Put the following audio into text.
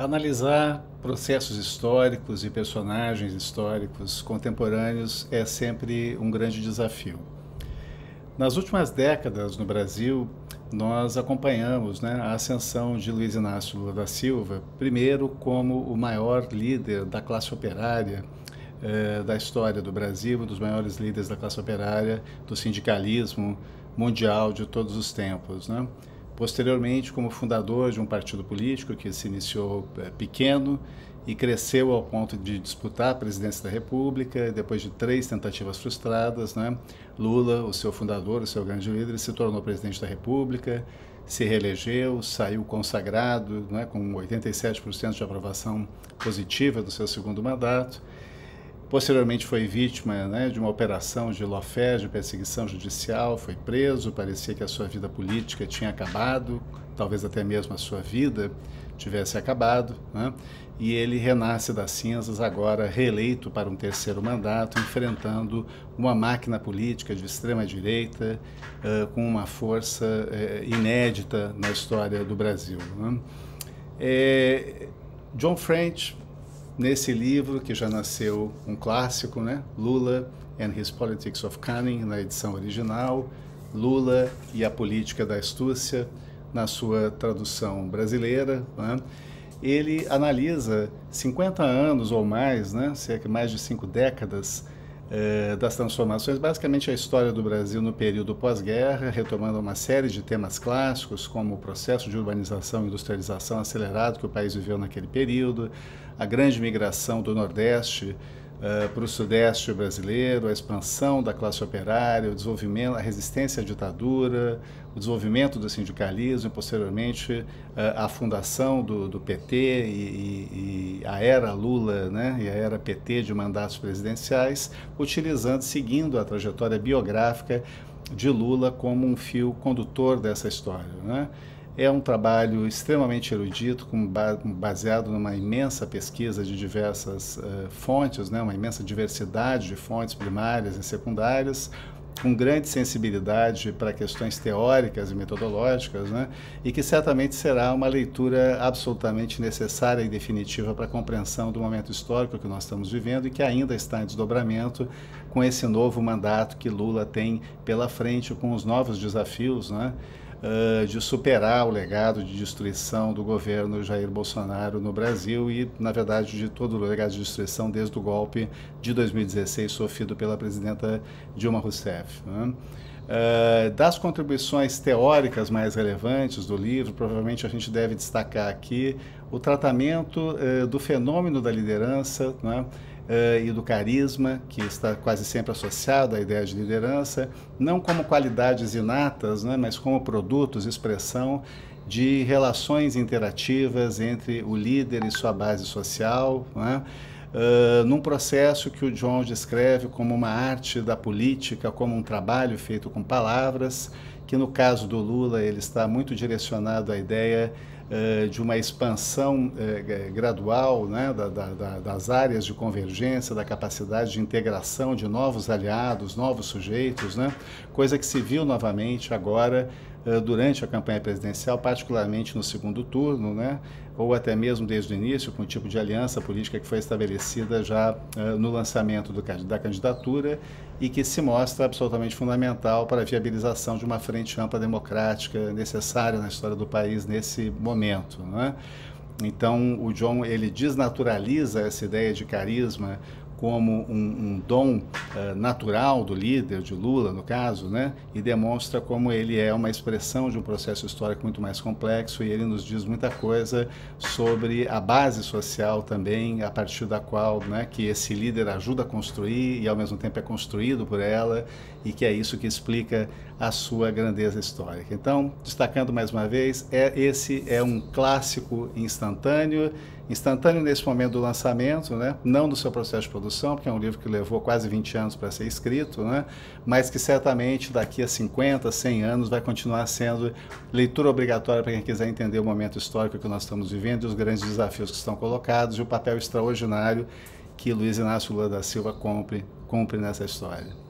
Analisar processos históricos e personagens históricos contemporâneos é sempre um grande desafio. Nas últimas décadas no Brasil, nós acompanhamos, a ascensão de Luiz Inácio Lula da Silva, primeiro como o maior líder da classe operária da história do Brasil, um dos maiores líderes da classe operária, do sindicalismo mundial de todos os tempos, Posteriormente, como fundador de um partido político que se iniciou pequeno e cresceu ao ponto de disputar a presidência da República, depois de 3 tentativas frustradas, Lula, o seu fundador, o seu grande líder, se tornou presidente da República, se reelegeu, saiu consagrado, com 87% de aprovação positiva do seu segundo mandato. Posteriormente foi vítima de uma operação de lawfare, de perseguição judicial, foi preso, parecia que a sua vida política tinha acabado, talvez até mesmo a sua vida tivesse acabado, e ele renasce das cinzas agora reeleito para um 3º mandato, enfrentando uma máquina política de extrema-direita com uma força inédita na história do Brasil. John French, nesse livro, que já nasceu um clássico, Lula and His Politics of Cunning, na edição original, Lula e a Política da Astúcia, na sua tradução brasileira, ele analisa 50 anos ou mais, cerca de mais de 5 décadas, das transformações, basicamente a história do Brasil no período pós-guerra, retomando uma série de temas clássicos, como o processo de urbanização e industrialização acelerado que o país viveu naquele período, a grande migração do Nordeste para o Sudeste brasileiro, a expansão da classe operária, o desenvolvimento, a resistência à ditadura, o desenvolvimento do sindicalismo e, posteriormente, a fundação do PT e a era Lula e a era PT de mandatos presidenciais, seguindo a trajetória biográfica de Lula como um fio condutor dessa história, É um trabalho extremamente erudito, baseado numa imensa pesquisa de diversas fontes, uma imensa diversidade de fontes primárias e secundárias, com grande sensibilidade para questões teóricas e metodológicas, e que certamente será uma leitura absolutamente necessária e definitiva para a compreensão do momento histórico que nós estamos vivendo e que ainda está em desdobramento com esse novo mandato que Lula tem pela frente, com os novos desafios, de superar o legado de destruição do governo Jair Bolsonaro no Brasil e, na verdade, de todo o legado de destruição desde o golpe de 2016 sofrido pela presidenta Dilma Rousseff. Das contribuições teóricas mais relevantes do livro, provavelmente a gente deve destacar aqui o tratamento do fenômeno da liderança, e do carisma, que está quase sempre associado à ideia de liderança, não como qualidades inatas, mas como produtos, expressão de relações interativas entre o líder e sua base social, num processo que o John descreve como uma arte da política, como um trabalho feito com palavras, que no caso do Lula ele está muito direcionado à ideia de uma expansão gradual das áreas de convergência, da capacidade de integração de novos aliados, novos sujeitos, coisa que se viu novamente agora durante a campanha presidencial, particularmente no segundo turno, ou até mesmo desde o início, com o tipo de aliança política que foi estabelecida já no lançamento da candidatura e que se mostra absolutamente fundamental para a viabilização de uma frente ampla democrática necessária na história do país nesse momento, Então, o John, ele desnaturaliza essa ideia de carisma como um dom natural do líder, de Lula, no caso, e demonstra como ele é uma expressão de um processo histórico muito mais complexo, e ele nos diz muita coisa sobre a base social também, a partir da qual que esse líder ajuda a construir e, ao mesmo tempo, é construído por ela, e que é isso que explica a sua grandeza histórica. Então, destacando mais uma vez, esse é um clássico instantâneo nesse momento do lançamento, não do seu processo de produção, porque é um livro que levou quase 20 anos para ser escrito, mas que certamente daqui a 50, 100 anos vai continuar sendo leitura obrigatória para quem quiser entender o momento histórico que nós estamos vivendo, os grandes desafios que estão colocados e o papel extraordinário que Luiz Inácio Lula da Silva cumpre nessa história.